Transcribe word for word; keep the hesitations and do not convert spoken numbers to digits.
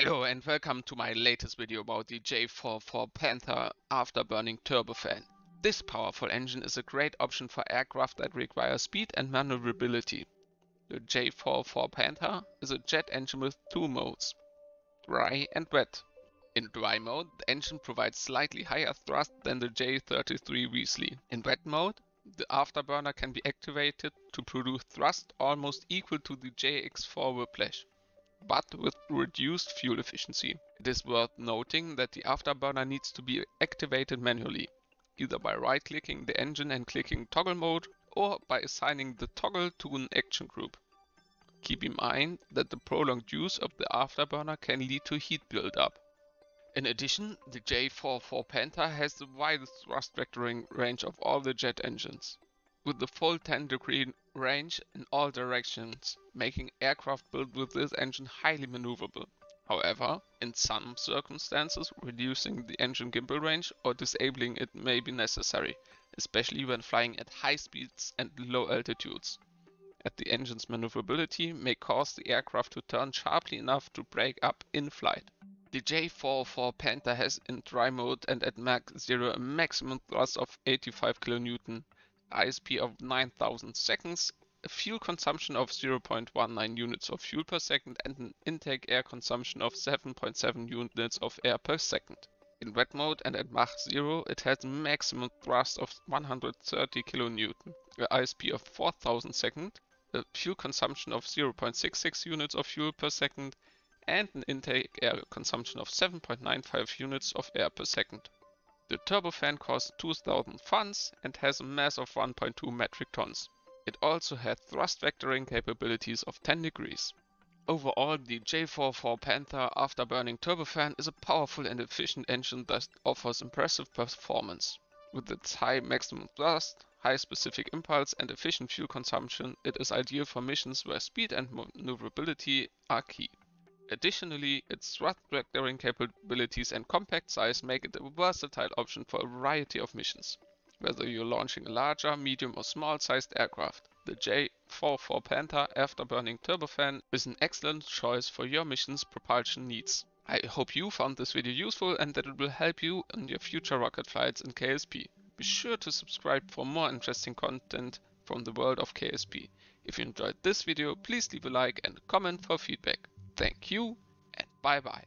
Hello and welcome to my latest video about the J four oh four Panther afterburning turbofan. This powerful engine is a great option for aircraft that require speed and maneuverability. The J four oh four Panther is a jet engine with two modes, dry and wet. In dry mode, the engine provides slightly higher thrust than the J thirty-three Weasley. In wet mode, the afterburner can be activated to produce thrust almost equal to the J X four Whiplash, but with reduced fuel efficiency. It is worth noting that the afterburner needs to be activated manually, either by right-clicking the engine and clicking toggle mode, or by assigning the toggle to an action group. Keep in mind that the prolonged use of the afterburner can lead to heat buildup. In addition, the J four oh four Panther has the widest thrust vectoring range of all the jet engines, with the full ten degree range in all directions, making aircraft built with this engine highly maneuverable. However, in some circumstances, reducing the engine gimbal range or disabling it may be necessary, especially when flying at high speeds and low altitudes, as the engine's maneuverability may cause the aircraft to turn sharply enough to break up in flight. The J four oh four Panther has in dry mode and at Mach zero a maximum thrust of eighty-five kilonewtons, I S P of nine thousand seconds, a fuel consumption of zero point one nine units of fuel per second and an intake air consumption of seven point seven units of air per second. In wet mode and at Mach zero it has a maximum thrust of one hundred thirty kilonewtons, an I S P of four thousand seconds, a fuel consumption of zero point six six units of fuel per second, and an intake air consumption of seven point nine five units of air per second. The turbofan costs two thousand funds and has a mass of one point two metric tons. It also has thrust vectoring capabilities of ten degrees. Overall, the J four oh four Panther afterburning turbofan is a powerful and efficient engine that offers impressive performance. With its high maximum thrust, high specific impulse and efficient fuel consumption, it is ideal for missions where speed and maneuverability are key. Additionally, its thrust vectoring capabilities and compact size make it a versatile option for a variety of missions. Whether you're launching a larger, medium or small-sized aircraft, the J four oh four Panther afterburning turbofan is an excellent choice for your mission's propulsion needs. I hope you found this video useful and that it will help you in your future rocket flights in K S P. Be sure to subscribe for more interesting content from the world of K S P. If you enjoyed this video, please leave a like and a comment for feedback. Thank you and bye bye.